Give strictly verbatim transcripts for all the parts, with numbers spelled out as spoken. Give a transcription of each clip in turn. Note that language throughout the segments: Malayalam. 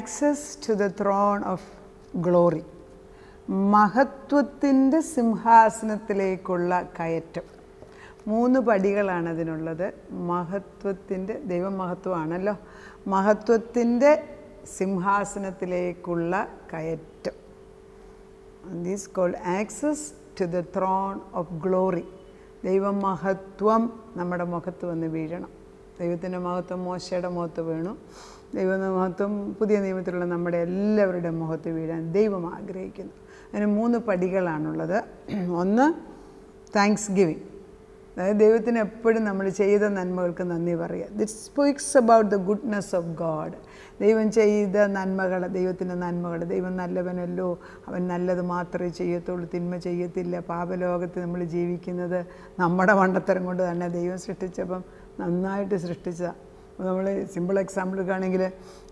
access to the throne of glory. മഹത്വത്തിൻ്റെ സിംഹാസനത്തിലേക്കുള്ള കയറ്റം. മൂന്ന് പടികളാണ് അതിനുള്ളത്. മഹത്വത്തിൻ്റെ, ദൈവമഹത്വമാണല്ലോ, മഹത്വത്തിൻ്റെ സിംഹാസനത്തിലേക്കുള്ള കയറ്റം. This is called access to the throne of glory. ദൈവമഹത്വം നമ്മുടെ മുഖത്ത് വന്ന് വീഴണം. ദൈവത്തിൻ്റെ മഹത്വം മോശയുടെ മുഖത്ത് വീണു. ദൈവത്തിൻ്റെ മഹത്വം പുതിയ നിയമത്തിലുള്ള നമ്മുടെ എല്ലാവരുടെ മുഖത്ത് വീഴാൻ ദൈവം ആഗ്രഹിക്കുന്നു. അതിന് മൂന്ന് പടികളാണുള്ളത്. ഒന്ന്, താങ്ക്സ് ഗിവിങ്, അതായത് ദൈവത്തിന് എപ്പോഴും നമ്മൾ ചെയ്ത നന്മകൾക്ക് നന്ദി പറയുക. It speaks about the goodness of God. ദൈവം ചെയ്ത നന്മകൾ, ദൈവത്തിൻ്റെ നന്മകൾ. ദൈവം നല്ലവനല്ലോ, അവൻ നല്ലത് മാത്രമേ ചെയ്യത്തുള്ളൂ, തിന്മ ചെയ്യത്തില്ല. പാപലോകത്ത് നമ്മൾ ജീവിക്കുന്നത് നമ്മുടെ മണ്ടത്തരം കൊണ്ട് തന്നെ. ദൈവം സൃഷ്ടിച്ചപ്പം നന്നായിട്ട് സൃഷ്ടിച്ചതാണ്. നമ്മൾ സിമ്പിൾ എക്സാമ്പിൾ കാണുകയാണെങ്കിൽ,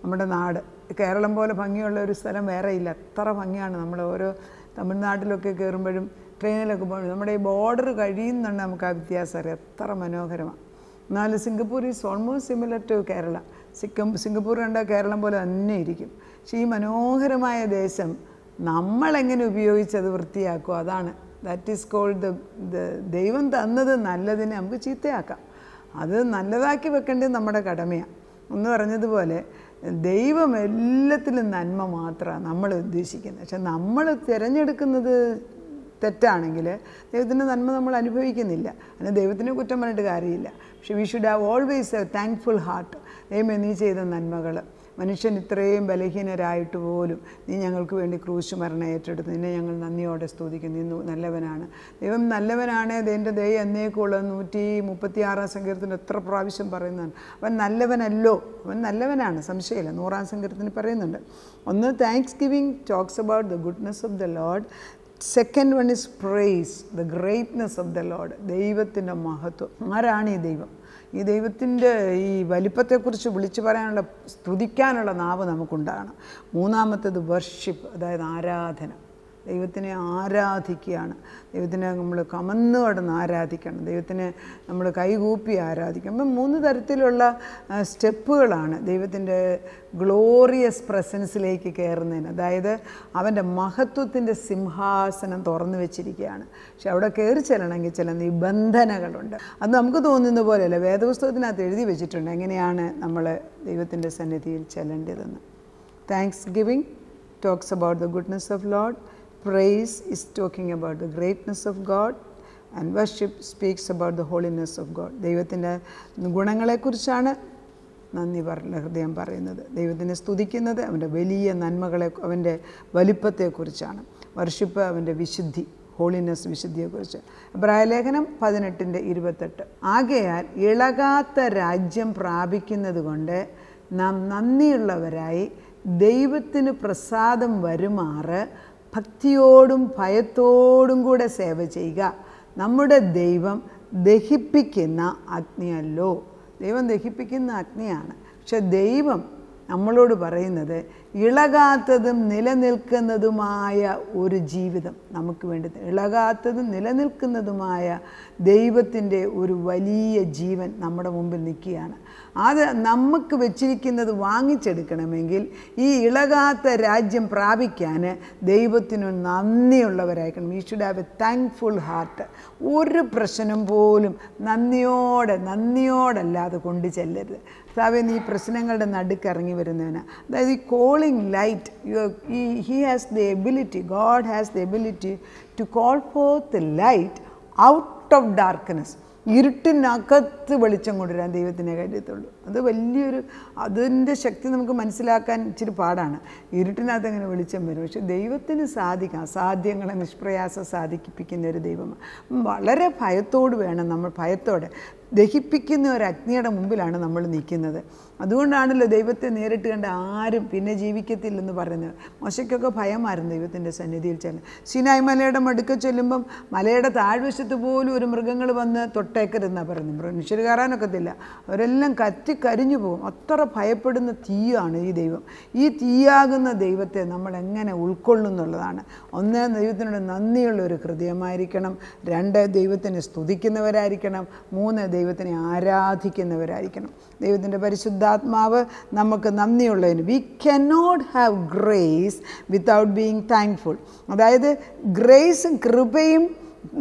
നമ്മുടെ നാട് കേരളം പോലെ ഭംഗിയുള്ള ഒരു സ്ഥലം വേറെ ഇല്ല. അത്ര ഭംഗിയാണ്. നമ്മൾ ഓരോ തമിഴ്നാട്ടിലൊക്കെ കയറുമ്പോഴും ട്രെയിനിലൊക്കെ പോകുമ്പോൾ നമ്മുടെ ഈ ബോർഡർ കഴിയുന്നുണ്ട്, നമുക്ക് ആ വ്യത്യാസം അറിയാം. എത്ര മനോഹരമാണ്. എന്നാലും Singapore is almost similar to Kerala. Sikkim Singapore കണ്ട കേരളം പോലെ തന്നെ ഇരിക്കും. പക്ഷേ ഈ മനോഹരമായ ദേശം നമ്മളെങ്ങനെ ഉപയോഗിച്ചത് വൃത്തിയാക്കുക, അതാണ് ദാറ്റ് ഈസ് കോൾഡ് ദ ദൈവം തന്നത് നല്ലതിനെ നമുക്ക് ചീത്തയാക്കാം. അത് നല്ലതാക്കി വെക്കേണ്ടത് നമ്മുടെ കടമയാണ്. ഒന്ന് പറഞ്ഞതുപോലെ ദൈവം എല്ലാത്തിലും നന്മ മാത്രമാണ് നമ്മൾ ഉദ്ദേശിക്കുന്നത്. പക്ഷെ നമ്മൾ തിരഞ്ഞെടുക്കുന്നത് തെറ്റാണെങ്കിൽ ദൈവത്തിൻ്റെ നന്മ നമ്മൾ അനുഭവിക്കുന്നില്ല. അതിന് ദൈവത്തിനെ കുറ്റം പറഞ്ഞിട്ട് കാര്യമില്ല. പക്ഷെ we should have always a thankful heart. ദൈവമേ, നീ ചെയ്ത നന്മകൾ, മനുഷ്യൻ ഇത്രയും ബലഹീനരായിട്ട് പോലും നീ ഞങ്ങൾക്ക് വേണ്ടി ക്രൂശ് മരണം ഏറ്റെടുത്ത്, നിന്നെ ഞങ്ങൾ നന്ദിയോടെ സ്തുതിക്കുന്നു. നീ നല്ലവനാണ്. ദൈവം നല്ലവനാണ്, നിൻ്റെ ദയ എന്നേക്കുള്ള നൂറ്റി മുപ്പത്തി ആറാം സങ്കീർത്തനത്തിൽ എത്ര പ്രാവശ്യം പറയുന്നതാണ്. അവൻ നല്ലവനല്ലോ, അവൻ നല്ലവനാണ്, സംശയമില്ല. നൂറാം സങ്കീർത്തനത്തിൽ പറയുന്നുണ്ട്. ഒന്ന്, thanksgiving talks about the goodness of the Lord. Second one is praise the greatness of the Lord. ദൈവത്തിൻ്റെ മഹത്വം. ആരാണ് ഈ ദൈവം? ഈ ദൈവത്തിൻ്റെ ഈ വലിപ്പത്തെക്കുറിച്ച് വിളിച്ചു പറയാനുള്ള, സ്തുതിക്കാനുള്ള നാവ് നമുക്കുണ്ടാകണം. മൂന്നാമത്തേത് വർഷിപ്പ്, അതായത് ആരാധന. ദൈവത്തിനെ ആരാധിക്കുകയാണ്. ദൈവത്തിനെ നമ്മൾ കമന്ന് കടന്ന് ആരാധിക്കണം. ദൈവത്തിനെ നമ്മൾ കൈകൂപ്പി ആരാധിക്കണം. അപ്പം മൂന്ന് തരത്തിലുള്ള സ്റ്റെപ്പുകളാണ് ദൈവത്തിൻ്റെ ഗ്ലോറിയസ് പ്രസൻസിലേക്ക് കയറുന്നതിന്. അതായത് അവൻ്റെ മഹത്വത്തിൻ്റെ സിംഹാസനം തുറന്നു വെച്ചിരിക്കുകയാണ്. പക്ഷെ അവിടെ കയറി ചെല്ലണമെങ്കിൽ ചില നിബന്ധനകളുണ്ട്. അത് നമുക്ക് തോന്നുന്ന പോലെയല്ല. വേദപുസ്തകത്തിനകത്ത് എഴുതി വെച്ചിട്ടുണ്ട് എങ്ങനെയാണ് നമ്മൾ ദൈവത്തിൻ്റെ സന്നിധിയിൽ ചെല്ലേണ്ടതെന്ന്. Thanksgiving talks about the goodness of load. Praise is talking about the greatness of God, and worship speaks about the holiness of God. ദൈവത്തിൻ്റെ ഗുണങ്ങളെക്കുറിച്ചാണ് നന്ദി പറഞ്ഞ ഹൃദയം പറയുന്നത്. ദൈവത്തിനെ സ്തുതിക്കുന്നത് അവൻ്റെ വലിയ നന്മകളെ, അവൻ്റെ വലിപ്പത്തെക്കുറിച്ചാണ്. വർഷിപ്പ് അവൻ്റെ വിശുദ്ധി, ഹോളിനെസ്, വിശുദ്ധിയെക്കുറിച്ച്. എബ്രായലേഖനം പതിനെട്ടിൻ്റെ ഇരുപത്തെട്ട്, ആകയാൽ ഇളകാത്ത രാജ്യം പ്രാപിക്കുന്നത് കൊണ്ട് നാം നന്ദിയുള്ളവരായി ദൈവത്തിന് പ്രസാദം വരുമാറ് ഭക്തിയോടും ഭയത്തോടും കൂടെ സേവ ചെയ്യുക. നമ്മുടെ ദൈവം ദഹിപ്പിക്കുന്ന അഗ്നിയല്ലോ. ദൈവം ദഹിപ്പിക്കുന്ന അഗ്നിയാണ്. പക്ഷെ ദൈവം നമ്മളോട് പറയുന്നത് ഇളകാത്തതും നിലനിൽക്കുന്നതുമായ ഒരു ജീവിതം നമുക്ക് വേണ്ടി. ഇളകാത്തതും നിലനിൽക്കുന്നതുമായ ദൈവത്തിൻ്റെ ഒരു വലിയ ജീവൻ നമ്മുടെ മുമ്പിൽ നിൽക്കുകയാണ്. അത് നമുക്ക് വെച്ചിരിക്കുന്നത് വാങ്ങിച്ചെടുക്കണമെങ്കിൽ ഈ ഇളകാത്ത രാജ്യം പ്രാപിക്കാൻ ദൈവത്തിനു നന്ദിയുള്ളവരായിരിക്കണം. We should have a thankful heart. ഒരു പ്രശ്നം പോലും നന്ദിയോടെ നന്ദിയോടല്ലാതെ കൊണ്ടു ചെല്ലരുത്. സാവേന്ന് ഈ പ്രശ്നങ്ങളുടെ നടുക്ക് ഇറങ്ങി വരുന്നവന്, അതായത് ഈ calling light, you he has the ability, God has the ability to call forth light out of darkness. ഇരുട്ടിനകത്ത് വെളിച്ചം കൊണ്ടുവരാൻ ദൈവത്തിനെ കഴിയത്തുള്ളൂ. അത് വലിയൊരു, അതിൻ്റെ ശക്തി നമുക്ക് മനസ്സിലാക്കാൻ ഇച്ചിരി പാടാണ്. ഇരുട്ടിനകത്ത് അങ്ങനെ വെളിച്ചം വരും. പക്ഷെ ദൈവത്തിന് സാധിക്കാം. സാധ്യങ്ങളെ നിഷ്പ്രയാസം സാധിപ്പിക്കുന്ന ഒരു ദൈവമാണ്. വളരെ ഭയത്തോട് വേണം നമ്മൾ, ഭയത്തോടെ ദഹിപ്പിക്കുന്ന ഒരു അഗ്നിയുടെ മുമ്പിലാണ് നമ്മൾ നിൽക്കുന്നത്. അതുകൊണ്ടാണല്ലോ ദൈവത്തെ നേരിട്ട് കണ്ട ആരും പിന്നെ ജീവിക്കത്തില്ലെന്ന് പറയുന്നത്. മോശയ്ക്കൊക്കെ ഭയമായിരുന്നു ദൈവത്തിൻ്റെ സന്നിധിയിൽ ചെല്ലാൻ. സീനായ് മലയുടെ മടുക്ക ചെല്ലുമ്പം മലയുടെ താഴ്വശത്ത് പോലും ഒരു മൃഗങ്ങൾ വന്ന് തൊട്ടേക്കരുതെന്നാണ് പറയുന്നത്. മനുഷ്യർ കയറാനൊക്കത്തില്ല. അവരെല്ലാം കത്തി കരിഞ്ഞു പോകും. അത്ര ഭയപ്പെടുന്ന തീയാണ് ഈ ദൈവം. ഈ തീയാകുന്ന ദൈവത്തെ നമ്മൾ എങ്ങനെ ഉൾക്കൊള്ളുന്നുള്ളതാണ്. ഒന്ന്, ദൈവത്തിനോട് നന്ദിയുള്ള ഒരു ഹൃദയമായിരിക്കണം. രണ്ട്, ദൈവത്തിനെ സ്തുതിക്കുന്നവരായിരിക്കണം. മൂന്ന്, ദൈവത്തിനെ ആരാധിക്കുന്നവരായിരിക്കണം. ദൈവത്തിൻ്റെ പരിശുദ്ധാത്മാവ് നമുക്ക് നന്ദിയുള്ളതിന് we cannot have grace without being thankful. അതായത് ഗ്രേസും കൃപയും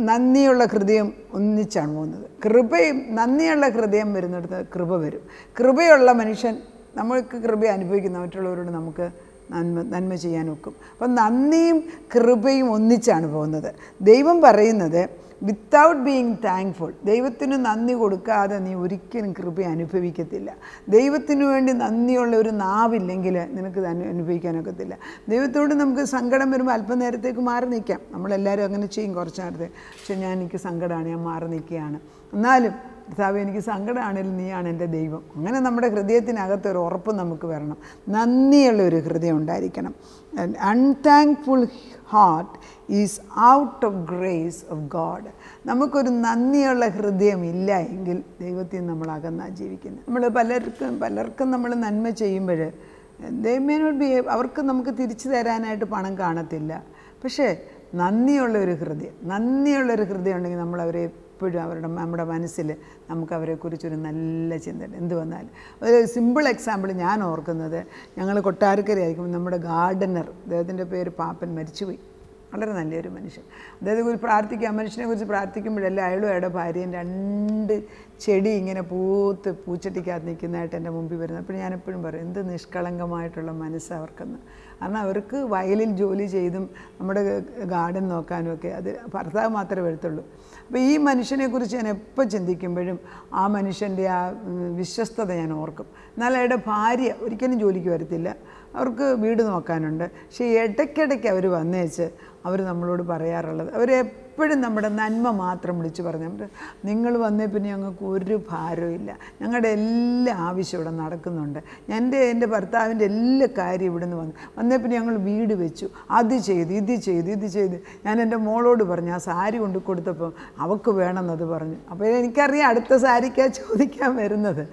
നന്ദിയുള്ള ഹൃദയം ഒന്നിച്ചാണ് പോകുന്നത്. കൃപയും നന്ദിയുള്ള ഹൃദയം വരുന്നിടത്ത് കൃപ വരും. കൃപയുള്ള മനുഷ്യൻ, നമ്മൾക്ക് കൃപ അനുഭവിക്കുന്ന മറ്റുള്ളവരോട് നമുക്ക് നന്മ നന്മ ചെയ്യാൻ ഒക്കും. അപ്പം നന്ദിയും കൃപയും ഒന്നിച്ചാണ് പോകുന്നത്. ദൈവം പറയുന്നത് without being thankful, ദൈവത്തിന് നന്ദി കൊടുക്കാതെ നീ ഒരിക്കലും കൃപ അനുഭവിക്കത്തില്ല. ദൈവത്തിനു വേണ്ടി നന്ദിയുള്ള ഒരു നാവില്ലെങ്കിൽ നിനക്ക് അനുഭവിക്കാനൊക്കത്തില്ല. ദൈവത്തോട് നമുക്ക് സങ്കടം വരുമ്പോൾ അല്പനേരത്തേക്ക് മാറി നിൽക്കാം. നമ്മളെല്ലാവരും അങ്ങനെ ചെയ്യും കുറച്ച് നേരത്തെ. പക്ഷെ ഞാൻ എനിക്ക് സങ്കടമാണ്, ഞാൻ മാറി നിൽക്കുകയാണ്. എന്നാലും കർത്താവ് എനിക്ക് സങ്കടമാണെങ്കിലും നീയാണ് എൻ്റെ ദൈവം. അങ്ങനെ നമ്മുടെ ഹൃദയത്തിനകത്ത് ഒരു ഉറപ്പ് നമുക്ക് വരണം. നന്ദിയുള്ള ഒരു ഹൃദയം ഉണ്ടായിരിക്കണം. Unthankful heart is out of grace of God. നമുക്കൊരു നന്ദിയുള്ള ഹൃദയം ഇല്ല എങ്കിൽ ദൈവത്തിൽ നമ്മൾ അകന്നാ ജീവിക്കുന്നത്. നമ്മൾ പലർക്കും പലർക്കും നമ്മൾ നന്മ ചെയ്യുമ്പോൾ ദേ മേ നോട്ട് ബി അവർക്ക് നമുക്ക് തിരിച്ചു തരാനായിട്ട് പണം കാണത്തില്ല. പക്ഷേ നന്ദിയുള്ള ഒരു ഹൃദയം നന്ദിയുള്ളൊരു ഹൃദയം ഉണ്ടെങ്കിൽ നമ്മൾ അവരെ എപ്പോഴും അവരുടെ നമ്മുടെ മനസ്സിൽ നമുക്ക് അവരെക്കുറിച്ചൊരു നല്ല ചിന്തന. എന്ത് വന്നാലും ഒരു സിമ്പിൾ എക്സാമ്പിൾ ഞാൻ ഓർക്കുന്നത്, ഞങ്ങൾ കൊട്ടാരക്കര ആയിരിക്കും. നമ്മുടെ ഗാർഡനർ, അദ്ദേഹത്തിൻ്റെ പേര് പാപ്പൻ, മരിച്ചുപോയി. വളരെ നല്ലൊരു മനുഷ്യൻ. അതായത് ഒരു പ്രാർത്ഥിക്കുക, മനുഷ്യനെ കുറിച്ച് പ്രാർത്ഥിക്കുമ്പോഴല്ല, അയാളും അയാളുടെ ഭാര്യയും രണ്ട് ചെടി ഇങ്ങനെ പൂത്ത് പൂച്ചട്ടിക്കകത്ത് നിൽക്കുന്നതായിട്ട് എൻ്റെ മുമ്പിൽ വരുന്നത്. അപ്പോൾ ഞാനെപ്പോഴും പറയും, എന്ത് നിഷ്കളങ്കമായിട്ടുള്ള മനസ്സ് അവർക്കെന്ന്. കാരണം അവർക്ക് വയലിൽ ജോലി ചെയ്തും നമ്മുടെ ഗാർഡൻ നോക്കാനും ഒക്കെ അത് ഭർത്താവ് മാത്രമേ വരത്തുള്ളൂ. അപ്പോൾ ഈ മനുഷ്യനെക്കുറിച്ച് ഞാൻ എപ്പോൾ ചിന്തിക്കുമ്പോഴും ആ മനുഷ്യൻ്റെ ആ വിശ്വസ്തത ഞാൻ ഓർക്കും. എന്നാൽ അയാളുടെ ഭാര്യ ഒരിക്കലും ജോലിക്ക് വരത്തില്ല, അവർക്ക് വീട് നോക്കാനുണ്ട്. പക്ഷേ ഇടയ്ക്കിടയ്ക്ക് അവർ വന്നേച്ച് അവർ നമ്മളോട് പറയാറുള്ളത്, അവരെപ്പോഴും നമ്മുടെ നന്മ മാത്രം വിളിച്ച് പറഞ്ഞു. അവർ നിങ്ങൾ വന്നേ പിന്നെ ഞങ്ങൾക്ക് ഒരു ഭാരമില്ല, ഞങ്ങളുടെ എല്ലാ ആവശ്യം ഇവിടെ നടക്കുന്നുണ്ട്. എൻ്റെ എൻ്റെ ഭർത്താവിൻ്റെ എല്ലാ കാര്യം ഇവിടെ നിന്ന് വന്നു വന്നേ പിന്നെ ഞങ്ങൾ വീട് വെച്ചു, അത് ചെയ്ത് ഇത് ചെയ്ത് ഇത് ചെയ്ത്. ഞാൻ എൻ്റെ മോളോട് പറഞ്ഞു, ആ സാരി കൊണ്ടു കൊടുത്തപ്പോൾ അവൾക്ക് വേണമെന്നത് പറഞ്ഞു. അപ്പോൾ എനിക്കറിയാം അടുത്ത സാരിക്കാ ചോദിക്കാൻ വരുന്നത്.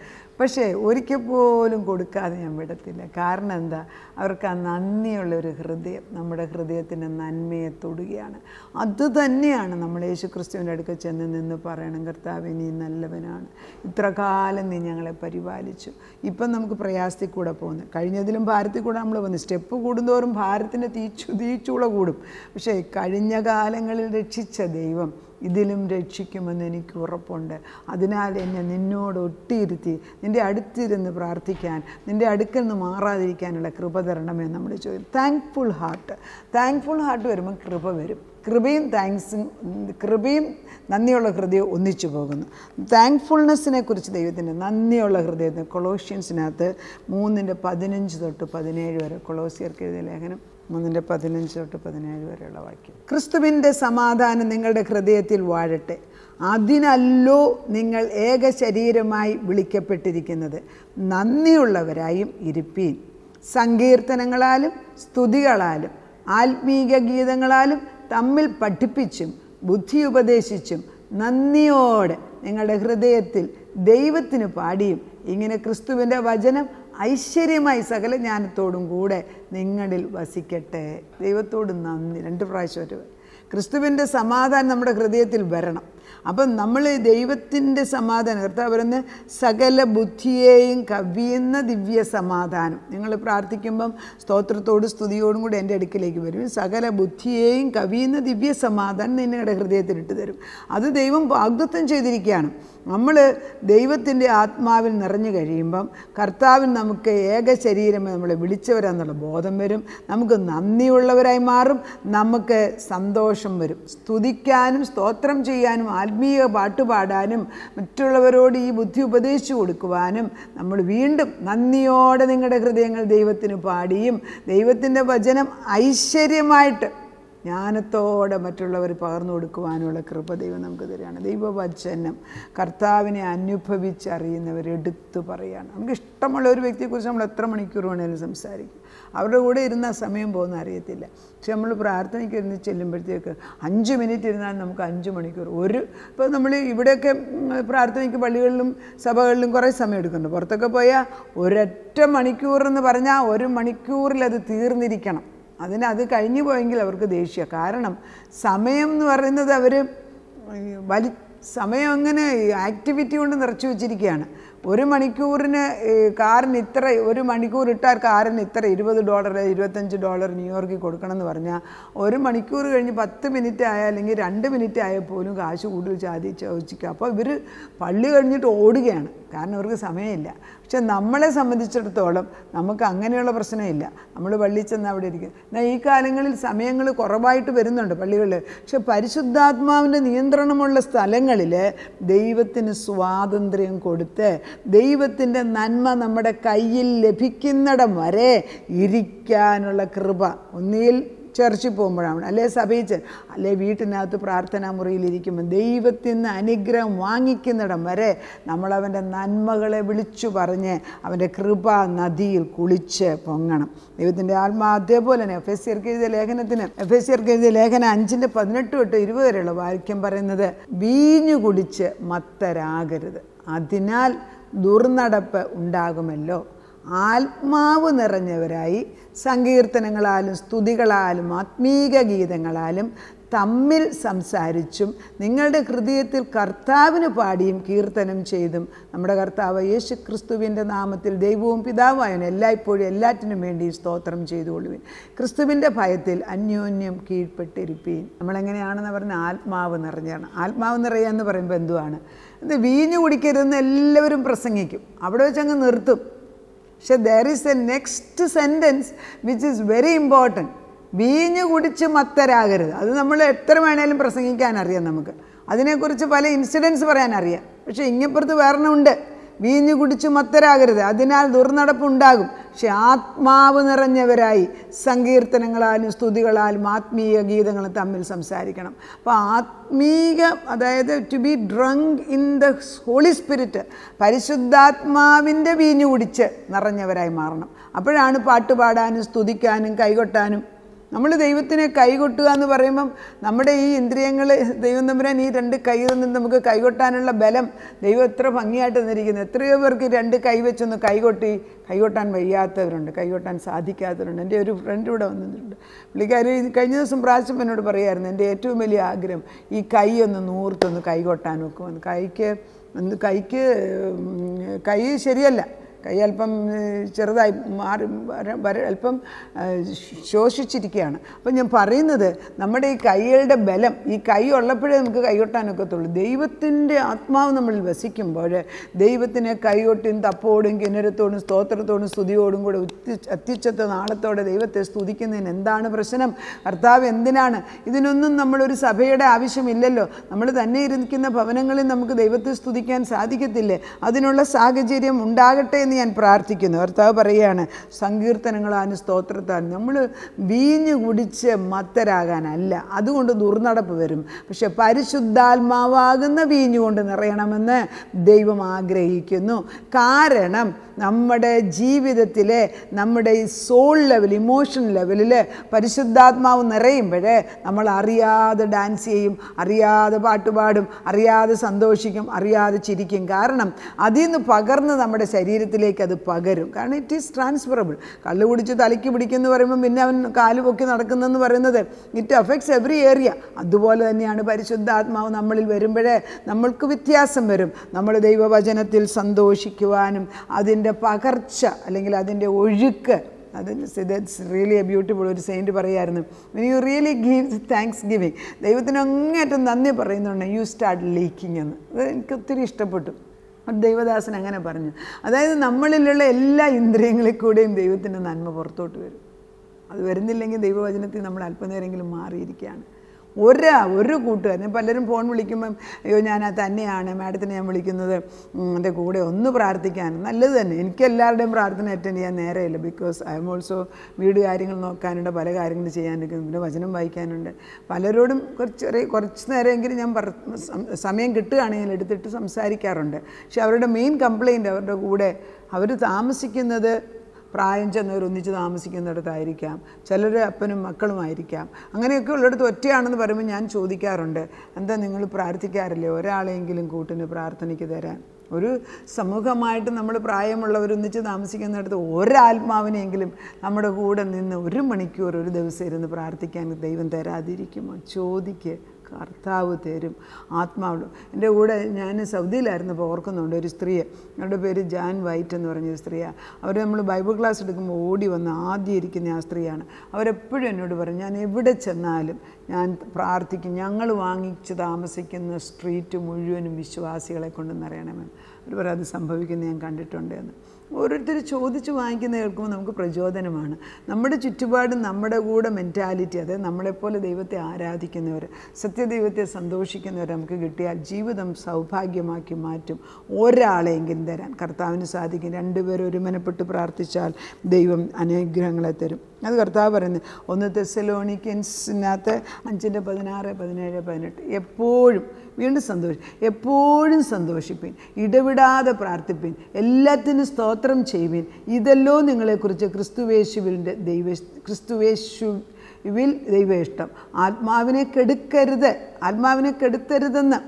പക്ഷേ ഒരിക്കൽ പോലും കൊടുക്കാതെ ഞാൻ വിടത്തില്ല. കാരണം എന്താ, അവർക്ക് ആ നന്ദിയുള്ളൊരു ഹൃദയം നമ്മുടെ ഹൃദയത്തിൻ്റെ നന്മയെ തൊടുകയാണ്. അതുതന്നെയാണ് നമ്മൾ യേശു ക്രിസ്തുവിൻ്റെ അടുക്കൽ ചെന്ന് നിന്ന് പറയണം, കർത്താവേ നീ നല്ലവനാണ്, ഇത്ര കാലം നീ ഞങ്ങളെ പരിപാലിച്ചു. ഇപ്പം നമുക്ക് പ്രയാസത്തിൽ കൂടെ പോകുന്നു, കഴിഞ്ഞതിലും ഭാരത്തിൽ കൂടെ നമ്മൾ വന്നു. സ്റ്റെപ്പ് കൂടുന്തോറും ഭാരത്തിൻ്റെ തീച്ചു തീച്ചൂള കൂടും. പക്ഷേ കഴിഞ്ഞ കാലങ്ങളിൽ രക്ഷിച്ച ദൈവം ഇതിലും രക്ഷിക്കുമെന്ന് എനിക്ക് ഉറപ്പുണ്ട്. അതിനാൽ എന്നെ നിന്നോട് ഒട്ടിയിരുത്തി നിൻ്റെ അടുത്തിരുന്ന് പ്രാർത്ഥിക്കാൻ, നിൻ്റെ അടുക്കൽ നിന്ന് മാറാതിരിക്കാനുള്ള കൃപ തരണമേ നമ്മൾ ചോദിക്കും. താങ്ക്ഫുൾ ഹാർട്ട് താങ്ക്ഫുൾ ഹാർട്ട് വരുമ്പോൾ കൃപ വരും. കൃപയും താങ്ക്സും കൃപയും നന്ദിയുള്ള ഹൃദയം ഒന്നിച്ചു പോകുന്നു. താങ്ക്ഫുൾനെസ്സിനെ കുറിച്ച് ദൈവത്തിൻ്റെ നന്ദിയുള്ള ഹൃദയത്തിന് കൊളോഷ്യൻസിനകത്ത് മൂന്നിൻ്റെ പതിനഞ്ച് തൊട്ട് പതിനേഴ് വരെ, കൊളോസിയർക്ക് എഴുതിയ ലേഖനം മൂന്നിൻ്റെ പതിനഞ്ച് തൊട്ട് പതിനേഴ് വരെയുള്ള വാക്യം. ക്രിസ്തുവിൻ്റെ സമാധാനം നിങ്ങളുടെ ഹൃദയത്തിൽ വാഴട്ടെ, അതിനല്ലോ നിങ്ങൾ ഏക ശരീരമായി വിളിക്കപ്പെട്ടിരിക്കുന്നത്, നന്ദിയുള്ളവരായും ഇരുപ്പീൻ. സങ്കീർത്തനങ്ങളാലും സ്തുതികളാലും ആത്മീക ഗീതങ്ങളാലും തമ്മിൽ പഠിപ്പിച്ചും ബുദ്ധി ഉപദേശിച്ചും നന്ദിയോടെ നിങ്ങളുടെ ഹൃദയത്തിൽ ദൈവത്തിന് പാടിയും ഇങ്ങനെ ക്രിസ്തുവിൻ്റെ വചനം ഐശ്വര്യമായി സകല ജ്ഞാനത്തോടും കൂടെ നിങ്ങളിൽ വസിക്കട്ടെ. ദൈവത്തോട് നന്ദി രണ്ട് പ്രാവശ്യം ഒരു. ക്രിസ്തുവിൻ്റെ സമാധാനം നമ്മുടെ ഹൃദയത്തിൽ വരണം. അപ്പം നമ്മൾ ദൈവത്തിൻ്റെ സമാധാനം, കർത്താവ് പറയുന്ന സകല ബുദ്ധിയെയും കവിയുന്ന ദിവ്യ സമാധാനം, നിങ്ങൾ പ്രാർത്ഥിക്കുമ്പം സ്തോത്രത്തോടും സ്തുതിയോടും കൂടി എൻ്റെ അടുക്കിലേക്ക് വരും. സകല ബുദ്ധിയെയും കവിയുന്ന ദിവ്യ സമാധാനം നിങ്ങളുടെ ഹൃദയത്തിലിട്ട് തരും. അത് ദൈവം വാഗ്ദത്തം ചെയ്തിരിക്കുകയാണ്. നമ്മൾ ദൈവത്തിൻ്റെ ആത്മാവിൽ നിറഞ്ഞു കഴിയുമ്പം കർത്താവിൽ നമുക്ക് ഏക ശരീരം നമ്മളെ വിളിച്ചവരാന്നുള്ള ബോധം വരും. നമുക്ക് നന്ദിയുള്ളവരായി മാറും. നമുക്ക് സന്തോഷം വരും. സ്തുതിക്കാനും സ്തോത്രം ചെയ്യാനും ആത്മീയ പാട്ടുപാടാനും മറ്റുള്ളവരോട് ഈ ബുദ്ധി ഉപദേശിച്ചു കൊടുക്കുവാനും നമ്മൾ വീണ്ടും നന്ദിയോടെ നിങ്ങളുടെ ഹൃദയങ്ങൾ ദൈവത്തിന് പാടിയും ദൈവത്തിൻ്റെ വചനം ഐശ്വര്യമായിട്ട് ജ്ഞാനത്തോടെ മറ്റുള്ളവർ പകർന്നു കൊടുക്കുവാനുള്ള കൃപ ദൈവം നമുക്ക് തരികയാണ്. ദൈവവചനം കർത്താവിനെ അനുഭവിച്ചറിയുന്നവർ എടുത്തു പറയുകയാണ്. നമുക്ക് ഇഷ്ടമുള്ള ഒരു വ്യക്തിയെക്കുറിച്ച് നമ്മൾ എത്ര മണിക്കൂർ വേണേലും സംസാരിക്കും, അവരുടെ കൂടെ ഇരുന്ന സമയം പോകുന്ന അറിയത്തില്ല. പക്ഷെ നമ്മൾ പ്രാർത്ഥനയ്ക്ക് ഇരുന്ന് ചെല്ലുമ്പോഴത്തേക്ക് അഞ്ച് മിനിറ്റ് ഇരുന്നാൽ നമുക്ക് അഞ്ച് മണിക്കൂർ ഒരു ഇപ്പോൾ നമ്മൾ ഇവിടെയൊക്കെ പ്രാർത്ഥനയ്ക്ക് പള്ളികളിലും സഭകളിലും കുറേ സമയം എടുക്കുന്നുണ്ട്. പുറത്തൊക്കെ പോയാൽ ഒരൊറ്റ മണിക്കൂറെന്ന് പറഞ്ഞാൽ ഒരു മണിക്കൂറിലത് തീർന്നിരിക്കണം. അതിന് അത് കഴിഞ്ഞു പോയെങ്കിൽ അവർക്ക് ദേഷ്യ. കാരണം സമയം എന്ന് പറയുന്നത് അവർ വലി സമയം അങ്ങനെ ആക്ടിവിറ്റി കൊണ്ട് നിറച്ചു വെച്ചിരിക്കുകയാണ്. ഒരു മണിക്കൂറിന് കാറിന് ഇത്ര ഒരു മണിക്കൂർ ഇട്ടാൽ കാറിന് ഇത്ര ഇരുപത് ഡോളർ ഇരുപത്തഞ്ച് ഡോളർ ന്യൂയോർക്കിൽ കൊടുക്കണം എന്ന് പറഞ്ഞാൽ ഒരു മണിക്കൂർ കഴിഞ്ഞ് പത്ത് മിനിറ്റ് ആയാൽ അല്ലെങ്കിൽ രണ്ട് മിനിറ്റ് ആയാൽ പോലും കാശ് കൂടുതൽ ചാതി ചോദിക്കുക. അപ്പോൾ ഇവർ പള്ളി കഴിഞ്ഞിട്ട് ഓടുകയാണ്, കാരണം അവർക്ക് സമയമില്ല. പക്ഷെ നമ്മളെ സംബന്ധിച്ചിടത്തോളം നമുക്ക് അങ്ങനെയുള്ള പ്രശ്നമില്ല. നമ്മൾ പള്ളിയിൽ ചെന്ന് അവിടെ ഇരിക്കും. എന്നാൽ ഈ കാലങ്ങളിൽ സമയങ്ങൾ കുറവായിട്ട് വരുന്നുണ്ട് പള്ളികളിൽ. പക്ഷെ പരിശുദ്ധാത്മാവിൻ്റെ നിയന്ത്രണമുള്ള സ്ഥലങ്ങളിൽ ദൈവത്തിന് സ്വാതന്ത്ര്യം കൊടുത്ത് ദൈവത്തിൻ്റെ നന്മ നമ്മുടെ കയ്യിൽ ലഭിക്കുന്നിടം വരെ ഇരിക്കാനുള്ള കൃപ ഒന്നിൽ ചർച്ചിൽ പോകുമ്പോഴാണ്, അല്ലെ സഭയിൽ ചെന്ന്, അല്ലെ വീട്ടിനകത്ത് പ്രാർത്ഥനാ മുറിയിലിരിക്കുമ്പോൾ ദൈവത്തിൽ നിന്ന് അനുഗ്രഹം വാങ്ങിക്കുന്നിടം വരെ നമ്മളവൻ്റെ നന്മകളെ വിളിച്ചു പറഞ്ഞ് അവൻ്റെ കൃപ നദിയിൽ കുളിച്ച് പൊങ്ങണം. ദൈവത്തിൻ്റെ ആത്മാ അതേപോലെ തന്നെ എഫ് എസ് സിർക്ക് എഴുതിയ ലേഖനത്തിന് എഫ് എസ് സിർക്ക് എഴുതിയ ലേഖനം അഞ്ചിൻ്റെ പതിനെട്ട് തൊട്ട് ഇരുപത് വരെയുള്ള വാക്യം പറയുന്നത്, വീഞ്ഞു കുടിച്ച് മത്തരാകരുത്, അതിനാൽ ദുർനടപ്പ് ഉണ്ടാകുമല്ലോ. ആത്മാവ് നിറഞ്ഞവരായി സങ്കീർത്തനങ്ങളാലും സ്തുതികളാലും ആത്മീക ഗീതങ്ങളാലും തമ്മിൽ സംസാരിച്ചും നിങ്ങളുടെ ഹൃദയത്തിൽ കർത്താവിന് പാടിയും കീർത്തനം ചെയ്തും നമ്മുടെ കർത്താവ് യേശു ക്രിസ്തുവിൻ്റെ നാമത്തിൽ ദൈവവും പിതാവായവന് എല്ലായ്പ്പോഴും എല്ലാറ്റിനും വേണ്ടി സ്തോത്രം ചെയ്തുകൊള്ളുവിൻ. ക്രിസ്തുവിൻ്റെ ഭയത്തിൽ അന്യോന്യം കീഴ്പ്പെട്ടിരിപ്പീൻ. നമ്മളെങ്ങനെയാണെന്ന് പറഞ്ഞാൽ ആത്മാവ് നിറഞ്ഞാണ്. ആത്മാവ് നിറയുക എന്ന് പറയുമ്പോൾ എന്തുവാണ്? ഇത് വീഞ്ഞു കുടിക്കരുതെന്ന് എല്ലാവരും പ്രസംഗിക്കും, അവിടെ വെച്ച് അങ്ങ് നിർത്തും. പക്ഷെ there is a next sentence which is very important. വീഞ്ഞു കുടിച്ച് മത്തരാകരുത്. അത് നമ്മൾ എത്ര വേണേലും പ്രസംഗിക്കാനറിയാം, നമുക്ക് അതിനെക്കുറിച്ച് പല ഇൻസിഡൻസ് പറയാനറിയാം. പക്ഷേ ഇങ്ങപ്പുറത്ത് വേറെണ്ണമുണ്ട്, വീഞ്ഞു കുടിച്ച് മത്തരാകരുത്, അതിനാൽ ദുർനടപ്പുണ്ടാകും. പക്ഷെ ആത്മാവ് നിറഞ്ഞവരായി സങ്കീർത്തനങ്ങളാലും സ്തുതികളാലും ആത്മീയ ഗീതങ്ങളും തമ്മിൽ സംസാരിക്കണം. അപ്പോൾ ആത്മീക, അതായത് to be drunk in the Holy Spirit, പരിശുദ്ധാത്മാവിൻ്റെ വീഞ്ഞു കുടിച്ച് നിറഞ്ഞവരായി മാറണം. അപ്പോഴാണ് പാട്ടുപാടാനും സ്തുതിക്കാനും കൈകൊട്ടാനും. നമ്മൾ ദൈവത്തിനെ കൈകൊട്ടുക എന്ന് പറയുമ്പം നമ്മുടെ ഈ ഇന്ദ്രിയങ്ങൾ ദൈവം തമ്പുരാൻ ഈ രണ്ട് കൈയിൽ നിന്ന് നമുക്ക് കൈകൊട്ടാനുള്ള ബലം ദൈവം എത്ര ഭംഗിയായിട്ട് തന്നിരിക്കുന്നത്. എത്രയോ പേർക്ക് രണ്ട് കൈ വെച്ചൊന്ന് കൈകൊട്ടി കൈകൊട്ടാൻ വയ്യാത്തവരുണ്ട്, കൈകൊട്ടാൻ സാധിക്കാത്തവരുണ്ട്. എൻ്റെ ഒരു ഫ്രണ്ട് ഇവിടെ വന്നിട്ടുണ്ട്. പുള്ളിക്കാർ കഴിഞ്ഞ ദിവസം പ്രാവശ്യം എന്നോട് പറയായിരുന്നു, എൻ്റെ ഏറ്റവും വലിയ ആഗ്രഹം ഈ കൈ ഒന്ന് നൂർത്തൊന്ന് കൈകൊട്ടാൻ വെക്കുമെന്ന്. കൈക്ക് ഒന്ന് കൈക്ക് കൈ ശരിയല്ല, കൈ അല്പം ചെറുതായി മാറി വര അല്പം ശോഷിച്ചിരിക്കുകയാണ്. അപ്പം ഞാൻ പറയുന്നത്, നമ്മുടെ ഈ കൈകളുടെ ബലം, ഈ കൈ ഉള്ളപ്പോഴേ നമുക്ക് കൈകൊട്ടാനൊക്കത്തുള്ളൂ. ദൈവത്തിൻ്റെ ആത്മാവ് നമ്മളിൽ വസിക്കുമ്പോൾ ദൈവത്തിനെ കൈകൊട്ടും തപ്പോടും കിന്നരത്തോടും സ്തോത്രത്തോടും സ്തുതിയോടും കൂടെ അത്യുച്ചത്ത നാളത്തോടെ ദൈവത്തെ സ്തുതിക്കുന്നതിന് എന്താണ് പ്രശ്നം? കർത്താവ് എന്തിനാണ്? ഇതിനൊന്നും നമ്മളൊരു സഭയുടെ ആവശ്യമില്ലല്ലോ. നമ്മൾ തന്നെ ഇരിക്കുന്ന ഭവനങ്ങളിൽ നമുക്ക് ദൈവത്തെ സ്തുതിക്കാൻ സാധിക്കത്തില്ലേ? അതിനുള്ള സാഹചര്യം ഉണ്ടാകട്ടെ എന്ന് ഞാൻ പ്രാർത്ഥിക്കുന്നു. കർത്താവ് പറയുകയാണ്, സങ്കീർത്തനങ്ങളാണ് സ്തോത്രത്താൻ. നമ്മൾ വീഞ്ഞു കുടിച്ച് മത്തരാകാനല്ല, അതുകൊണ്ട് ദുർനടപ്പ് വരും. പക്ഷെ പരിശുദ്ധാത്മാവാകുന്ന വീഞ്ഞുകൊണ്ട് നിറയണമെന്ന് ദൈവം ആഗ്രഹിക്കുന്നു. കാരണം നമ്മുടെ ജീവിതത്തിലെ, നമ്മുടെ ഈ സോൾ ലെവൽ, ഇമോഷൻ ലെവലിൽ പരിശുദ്ധാത്മാവ് നിറയുമ്പോഴേ നമ്മൾ അറിയാതെ ഡാൻസ് ചെയ്യും, അറിയാതെ പാട്ടുപാടും, അറിയാതെ സന്തോഷിക്കും, അറിയാതെ ചിരിക്കും. കാരണം അതിൽ നിന്ന് പകർന്ന് നമ്മുടെ ശരീരത്തിലേക്ക് അത് പകരും. കാരണം ഇറ്റ് ഈസ് ട്രാൻസ്ഫറബിൾ. കള്ളു കുടിച്ച് തലയ്ക്ക് പിടിക്കുമെന്ന് പറയുമ്പോൾ പിന്നെ അവൻ കാല് പൊക്കി നടക്കുന്നതെന്ന് പറയുന്നത് ഇറ്റ് അഫക്ട്സ് എവറി ഏരിയ. അതുപോലെ തന്നെയാണ് പരിശുദ്ധാത്മാവ് നമ്മളിൽ വരുമ്പോഴേ നമ്മൾക്ക് വ്യത്യാസം വരും. നമ്മൾ ദൈവവചനത്തിൽ സന്തോഷിക്കുവാനും അതിൻ്റെ പകർച്ച അല്ലെങ്കിൽ അതിൻ്റെ ഒഴുക്ക്, അത് ദാറ്റ്സ് റിയലി എ ബ്യൂട്ടിഫുൾ. ഒരു സെയിൻറ്റ് പറയായിരുന്നു, when you really give thanksgiving, ദൈവത്തിന് അങ്ങേറ്റം നന്ദി പറയുന്നുണ്ട്, യു സ്റ്റാർട്ട് ലീക്കിങ് എന്ന്. അത് എനിക്ക് ഒത്തിരി ഇഷ്ടപ്പെട്ടു. ദൈവദാസൻ അങ്ങനെ പറഞ്ഞു, അതായത് നമ്മളിലുള്ള എല്ലാ ഇന്ദ്രിയങ്ങളിൽ കൂടെയും ദൈവത്തിൻ്റെ നന്മ പുറത്തോട്ട് വരും. അത് വരുന്നില്ലെങ്കിൽ ദൈവവചനത്തിൽ നമ്മൾ അല്പനേരെങ്കിലും മാറിയിരിക്കുകയാണ്. ഒരു കൂട്ട് തന്നെ പലരും ഫോൺ വിളിക്കുമ്പോൾ അയ്യോ ഞാൻ തന്നെയാണ് മാഡത്തിനെ ഞാൻ വിളിക്കുന്നത് എൻ്റെ കൂടെ ഒന്ന് പ്രാർത്ഥിക്കാൻ നല്ലത് തന്നെ എനിക്ക് എല്ലാവരുടെയും പ്രാർത്ഥന അറ്റൻഡ് ചെയ്യാൻ നേരമില്ല ബിക്കോസ് ഐ എം ഓൾസോ വീട് കാര്യങ്ങൾ നോക്കാനുണ്ട് പല കാര്യങ്ങൾ ചെയ്യാനുണ്ട് പിന്നെ വചനം വായിക്കാനുണ്ട് പലരോടും കുറച്ച് കുറച്ച് നേരമെങ്കിലും ഞാൻ സമയം കിട്ടുകയാണെങ്കിൽ എടുത്തിട്ട് സംസാരിക്കാറുണ്ട് പക്ഷേ അവരുടെ മെയിൻ കംപ്ലയിൻ്റ് അവരുടെ കൂടെ അവർ താമസിക്കുന്നത് പ്രായം ചെന്നവർ ഒന്നിച്ച് താമസിക്കുന്നിടത്തായിരിക്കാം ചിലർ അപ്പനും മക്കളുമായിരിക്കാം അങ്ങനെയൊക്കെ ഉള്ളിടത്ത് ഒറ്റയാണെന്ന് പറയുമ്പോൾ ഞാൻ ചോദിക്കാറുണ്ട് എന്താ നിങ്ങൾ പ്രാർത്ഥിക്കാറില്ലേ ഒരാളെങ്കിലും കൂട്ടിന് പ്രാർത്ഥനയ്ക്ക് തരാൻ ഒരു സമൂഹമായിട്ട് നമ്മൾ പ്രായമുള്ളവർ ഒന്നിച്ച് താമസിക്കുന്നിടത്ത് ഒരാത്മാവിനെങ്കിലും നമ്മുടെ കൂടെ നിന്ന് ഒരു മണിക്കൂർ ഒരു ദിവസം ഇരുന്ന് പ്രാർത്ഥിക്കാൻ ദൈവം തരാതിരിക്കുമോ ചോദിക്ക് കർത്താവ് തരും ആത്മാവ് എൻ്റെ കൂടെ ഞാൻ സൗദിയിലായിരുന്നപ്പോൾ ഓർക്കുന്നുണ്ട് ഒരു സ്ത്രീയെ അവരുടെ പേര് ജാൻ വൈറ്റ് എന്ന് പറഞ്ഞൊരു സ്ത്രീയാണ് അവർ നമ്മൾ ബൈബിൾ ക്ലാസ് എടുക്കുമ്പോൾ ഓടി വന്ന് ആദ്യം ഇരിക്കുന്ന ആ സ്ത്രീയാണ് അവരെപ്പോഴും എന്നോട് പറയും ഞാൻ എവിടെ ചെന്നാലും ഞാൻ പ്രാർത്ഥിക്കും ഞങ്ങൾ വാങ്ങിച്ച് താമസിക്കുന്ന സ്ട്രീറ്റ് മുഴുവനും വിശ്വാസികളെ കൊണ്ട് നിറയണമെന്ന് അവർ പറയും അത് സംഭവിക്കുന്നത് ഞാൻ കണ്ടിട്ടുണ്ട് എന്ന് ഓരോരുത്തർ ചോദിച്ച് വാങ്ങിക്കുന്ന കേൾക്കുമ്പോൾ നമുക്ക് പ്രചോദനമാണ് നമ്മുടെ ചുറ്റുപാടും നമ്മുടെ കൂടെ മെൻറ്റാലിറ്റി അതായത് നമ്മളെപ്പോലെ ദൈവത്തെ ആരാധിക്കുന്നവർ സത്യദൈവത്തെ സന്തോഷിക്കുന്നവർ നമുക്ക് കിട്ടിയാൽ ജീവിതം സൗഭാഗ്യമാക്കി മാറ്റും ഒരാളെങ്കിലും തരാൻ കർത്താവിന് സാധിക്കും രണ്ടുപേരും ഒരുമനപ്പെട്ട് പ്രാർത്ഥിച്ചാൽ ദൈവം അനുഗ്രഹങ്ങളെ തരും അത് കർത്താവ് പറയുന്നത് ഒന്ന് തെസ്സലോണിക്കൻസിനകത്ത് അഞ്ചിൻ്റെ പതിനാറ് പതിനേഴ് പതിനെട്ട് എപ്പോഴും വീണ്ടും സന്തോഷം എപ്പോഴും സന്തോഷിപ്പിൻ ഇടവിടാതെ പ്രാർത്ഥിപ്പിൻ എല്ലാത്തിനും സ്തോത്രം ചെയ്യുവിൻ ഇതല്ലോ നിങ്ങളെക്കുറിച്ച് ക്രിസ്തുവേശുവിൻ്റെ ദൈവ ക്രിസ്തുവേശു വിൽ ദൈവ ഇഷ്ടം ആത്മാവിനെ കെടുക്കരുത് ആത്മാവിനെ കെടുത്തരുതെന്ന്